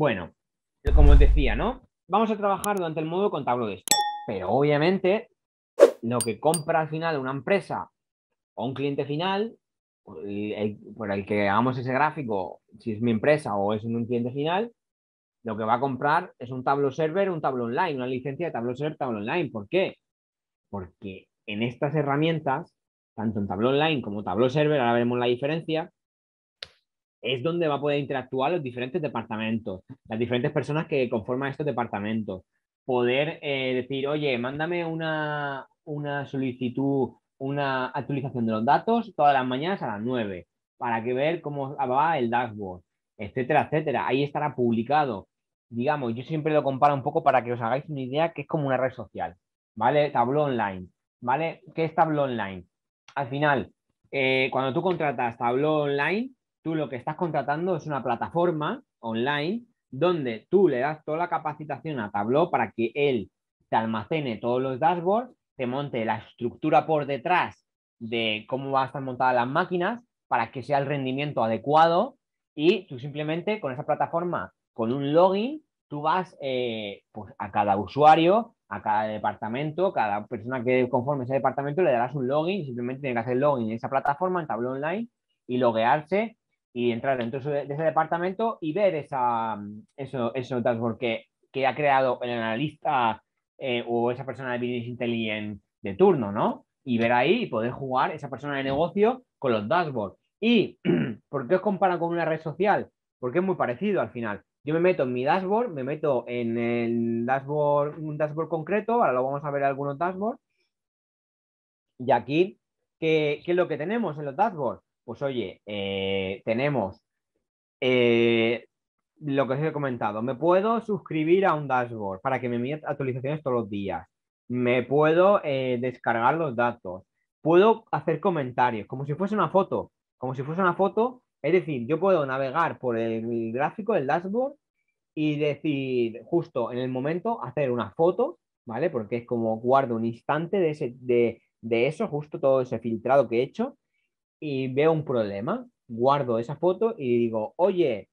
Bueno, como os decía, ¿no? Vamos a trabajar durante el módulo con Tableau Desktop. Pero obviamente lo que compra al final una empresa o un cliente final, por el que hagamos ese gráfico, si es mi empresa o es un cliente final, lo que va a comprar es un Tableau Server, un Tableau Online, una licencia de Tableau Server, Tableau Online. ¿Por qué? Porque en estas herramientas, tanto en Tableau Online como Tableau Server, ahora veremos la diferencia, es donde va a poder interactuar los diferentes departamentos, las diferentes personas que conforman estos departamentos. Poder decir, oye, mándame una solicitud, una actualización de los datos todas las mañanas a las 9, para que ver cómo va el dashboard, etcétera, etcétera. Ahí estará publicado. Digamos, yo siempre lo comparo un poco para que os hagáis una idea, que es como una red social, ¿vale? Tableau Online, ¿vale? ¿Qué es Tableau Online? Al final, cuando tú contratas Tableau Online, tú lo que estás contratando es una plataforma online donde tú le das toda la capacitación a Tableau para que él te almacene todos los dashboards, te monte la estructura por detrás de cómo van a estar montadas las máquinas para que sea el rendimiento adecuado, y tú simplemente con esa plataforma, con un login, tú vas pues a cada usuario, a cada departamento, cada persona que conforme ese departamento le darás un login, y simplemente tiene que hacer login en esa plataforma, en Tableau Online, y loguearse y entrar dentro de ese departamento y ver eso dashboard que ha creado el analista o esa persona de Business Intelligence de turno, ¿no? Y ver ahí y poder jugar esa persona de negocio con los dashboards. ¿Y por qué os comparo con una red social? Porque es muy parecido al final. Yo me meto en mi dashboard, me meto en el dashboard, un dashboard concreto, ahora lo vamos a ver en algunos dashboards. Y aquí, ¿qué es lo que tenemos en los dashboards? Pues oye, tenemos lo que os he comentado. Me puedo suscribir a un dashboard para que me envíe actualizaciones todos los días. Me puedo descargar los datos. Puedo hacer comentarios, como si fuese una foto. Como si fuese una foto, es decir, yo puedo navegar por el gráfico del dashboard y decir, justo en el momento, hacer una foto, ¿vale? Porque es como guardo un instante de eso, justo todo ese filtrado que he hecho. Y veo un problema, guardo esa foto y digo, oye,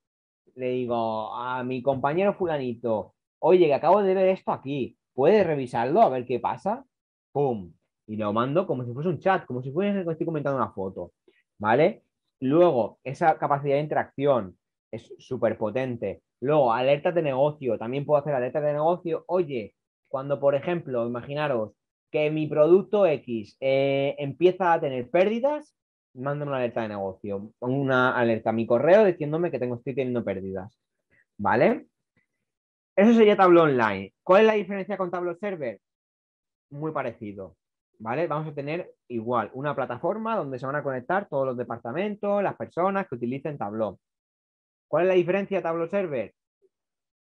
le digo a mi compañero fulanito, oye, que acabo de ver esto aquí, ¿puedes revisarlo a ver qué pasa? ¡Pum! Y lo mando como si fuese un chat, como si fuese que estoy comentando una foto, ¿vale? Luego, esa capacidad de interacción es súper potente. Luego, alertas de negocio, también puedo hacer alertas de negocio. Oye, cuando, por ejemplo, imaginaros que mi producto X empieza a tener pérdidas, mándame una alerta de negocio, una alerta a mi correo diciéndome que estoy teniendo pérdidas, ¿vale? Eso sería Tableau Online. ¿Cuál es la diferencia con Tableau Server? Muy parecido, ¿vale? Vamos a tener igual una plataforma donde se van a conectar todos los departamentos, las personas que utilicen Tableau. ¿Cuál es la diferencia Tableau Server?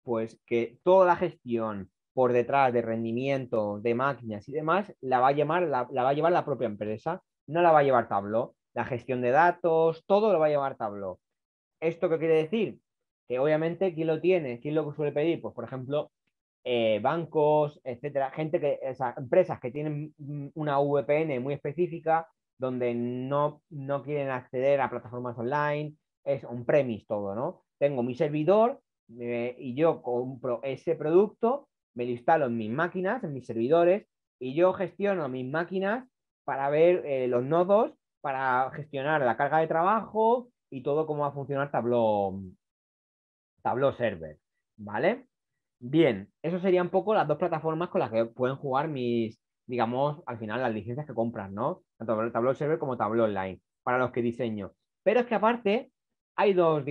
Pues que toda la gestión por detrás de rendimiento, de máquinas y demás, la va a llevar la propia empresa, no la va a llevar Tableau. La gestión de datos, todo lo va a llevar Tableau. ¿Esto qué quiere decir? Que obviamente, ¿quién lo tiene? ¿Quién lo suele pedir? Pues, por ejemplo, bancos, etcétera. Gente que, o sea, empresas que tienen una VPN muy específica, donde no quieren acceder a plataformas online, es on-premise todo, ¿no? Tengo mi servidor y yo compro ese producto, me lo instalo en mis máquinas, en mis servidores, y yo gestiono mis máquinas para ver los nodos, para gestionar la carga de trabajo y todo cómo va a funcionar Tableau Server, ¿vale? Bien, eso serían un poco las dos plataformas con las que pueden jugar mis, digamos, al final las licencias que compran, ¿no? Tanto Tableau Server como Tableau Online, para los que diseño. Pero es que aparte hay dos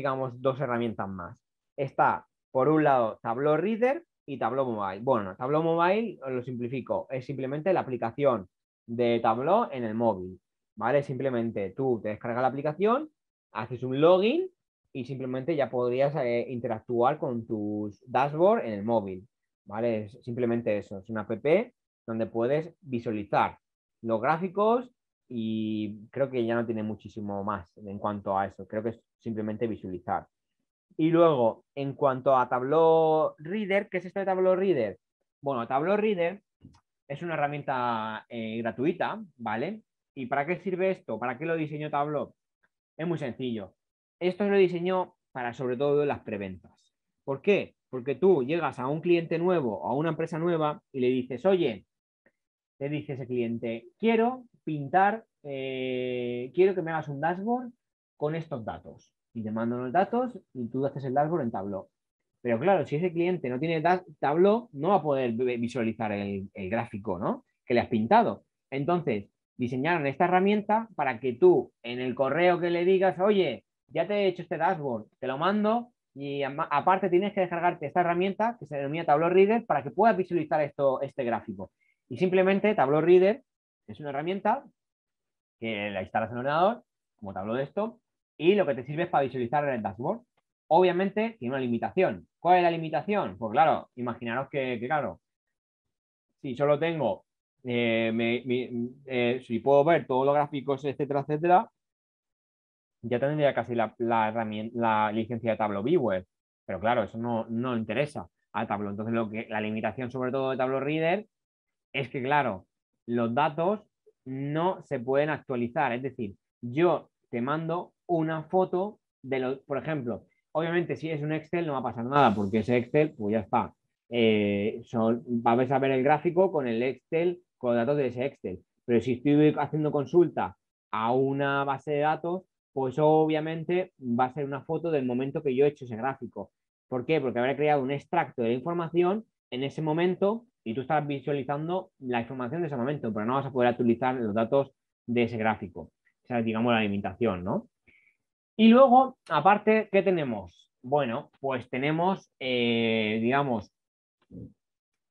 herramientas más. Está, por un lado, Tableau Reader y Tableau Mobile. Bueno, Tableau Mobile, os lo simplifico, es simplemente la aplicación de Tableau en el móvil. ¿Vale? Simplemente tú te descargas la aplicación, haces un login y simplemente ya podrías interactuar con tus dashboards en el móvil, ¿vale? Es simplemente eso, es una app donde puedes visualizar los gráficos y creo que ya no tiene muchísimo más en cuanto a eso, creo que es simplemente visualizar. Y luego, en cuanto a Tableau Reader, ¿qué es esto de Tableau Reader? Bueno, Tableau Reader es una herramienta gratuita, ¿vale? ¿Y para qué sirve esto? ¿Para qué lo diseñó Tableau? Es muy sencillo. Esto lo diseñó para, sobre todo, las preventas. ¿Por qué? Porque tú llegas a un cliente nuevo o a una empresa nueva y le dices, oye, le dice ese cliente, quiero pintar, quiero que me hagas un dashboard con estos datos. Y te mandan los datos y tú haces el dashboard en Tableau. Pero claro, si ese cliente no tiene Tableau, no va a poder visualizar el gráfico, ¿no?, que le has pintado. Entonces, diseñaron esta herramienta para que tú, en el correo que le digas, oye, ya te he hecho este dashboard, te lo mando, y aparte tienes que descargarte esta herramienta que se denomina Tableau Reader para que puedas visualizar este gráfico. Y simplemente Tableau Reader es una herramienta que la instalas en el ordenador, como Tableau Desktop, y lo que te sirve es para visualizar el dashboard. Obviamente tiene una limitación. ¿Cuál es la limitación? Pues claro, imaginaros que claro, si solo tengo, si puedo ver todos los gráficos, etcétera, etcétera, ya tendría casi la licencia de Tableau Viewer. Pero claro, eso no interesa a Tableau. Entonces la limitación sobre todo de Tableau Reader es que claro, los datos no se pueden actualizar. Es decir, yo te mando una foto de los, por ejemplo, obviamente si es un Excel no va a pasar nada porque ese Excel pues ya está. Vas a ver el gráfico con el Excel, con los datos de ese Excel. Pero si estoy haciendo consulta a una base de datos, pues obviamente va a ser una foto del momento que yo he hecho ese gráfico. ¿Por qué? Porque habré creado un extracto de la información en ese momento y tú estás visualizando la información de ese momento, pero no vas a poder actualizar los datos de ese gráfico. Esa es, digamos, la limitación, ¿no? Y luego, aparte, ¿qué tenemos? Bueno, pues tenemos, digamos,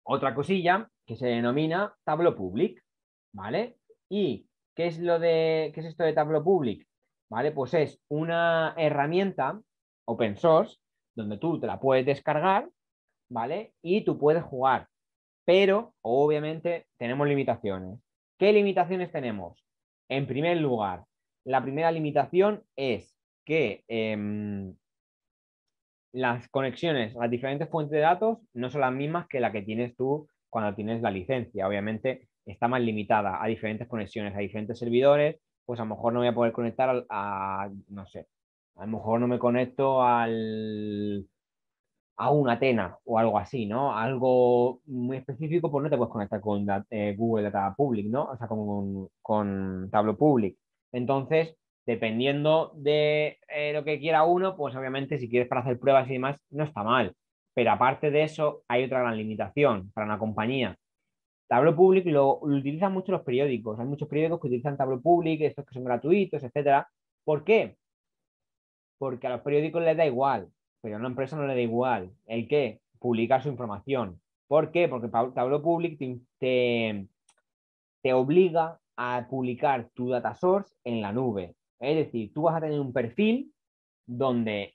otra cosilla que se denomina Tableau Public, ¿vale? ¿Y qué es esto de Tableau Public? ¿Vale? Pues es una herramienta open source donde tú te la puedes descargar, ¿vale? Y tú puedes jugar, pero obviamente tenemos limitaciones. ¿Qué limitaciones tenemos? En primer lugar, la primera limitación es que las conexiones a las diferentes fuentes de datos no son las mismas que la que tienes tú cuando tienes la licencia. Obviamente está más limitada a diferentes conexiones, a diferentes servidores. Pues a lo mejor no voy a poder conectar no sé, a lo mejor no me conecto a un Athena o algo así, ¿no? Algo muy específico, pues no te puedes conectar con Google Data Public, ¿no? O sea, con Tableau Public. Entonces, dependiendo de lo que quiera uno, pues obviamente si quieres para hacer pruebas y demás, no está mal. Pero aparte de eso, hay otra gran limitación para una compañía. Tableau Public lo utilizan mucho los periódicos. Hay muchos periódicos que utilizan Tableau Public, estos que son gratuitos, etcétera. ¿Por qué? Porque a los periódicos les da igual, pero a una empresa no le da igual. ¿El qué? Publicar su información. ¿Por qué? Porque Tableau Public te obliga a publicar tu data source en la nube. Es decir, tú vas a tener un perfil donde...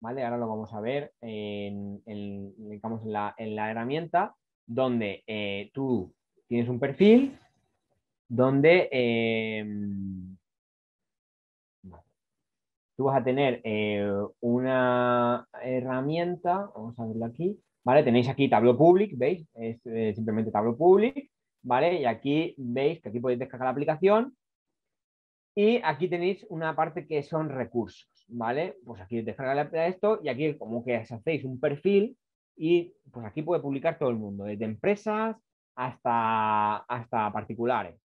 ¿vale? Ahora lo vamos a ver digamos, en la herramienta, donde tú tienes un perfil donde tú vas a tener una herramienta, vamos a verla aquí, ¿vale? Tenéis aquí Tableau Public, ¿veis? Es simplemente Tableau Public, ¿vale? Y aquí veis que aquí podéis descargar la aplicación y aquí tenéis una parte que son recursos, ¿vale? Pues aquí descargáis esto y aquí como que hacéis un perfil y pues aquí puede publicar todo el mundo, desde empresas hasta particulares,